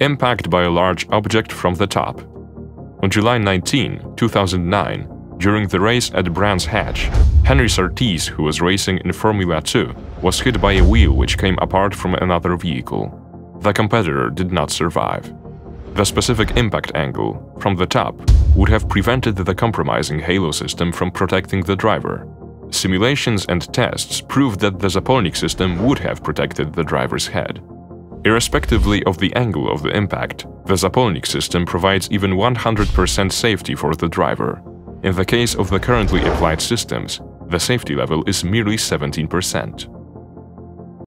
impact by a large object from the top. On July 19, 2009, during the race at Brands Hatch, Henry Surtees, who was racing in Formula 2, was hit by a wheel which came apart from another vehicle. The competitor did not survive. The specific impact angle, from the top, would have prevented the compromising HALO system from protecting the driver. Simulations and tests proved that the Zapolnik system would have protected the driver's head. Irrespectively of the angle of the impact, the Zapolnik system provides even 100% safety for the driver. In the case of the currently applied systems, the safety level is merely 17%.